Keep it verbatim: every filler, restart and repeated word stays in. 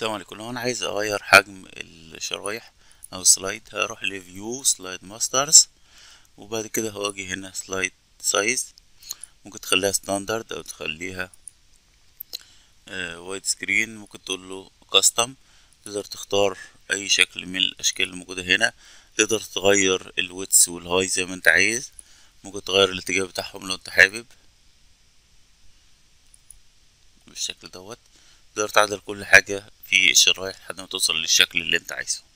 السلام عليكم. لو انا عايز اغير حجم الشرايح او السلايد هروح لفيو سلايد ماسترز، وبعد كده هواجي هنا سلايد سايز. ممكن تخليها ستاندرد او تخليها آه وايد سكرين، ممكن تقول له كاستم. تقدر تختار اي شكل من الاشكال الموجوده هنا، تقدر تغير الويتس والهاي زي ما انت عايز، ممكن تغير الاتجاه بتاعهم لو انت حابب بالشكل دوت. تقدر تعدل كل حاجه في الشرايح لحد ما توصل للشكل اللي انت عايزه.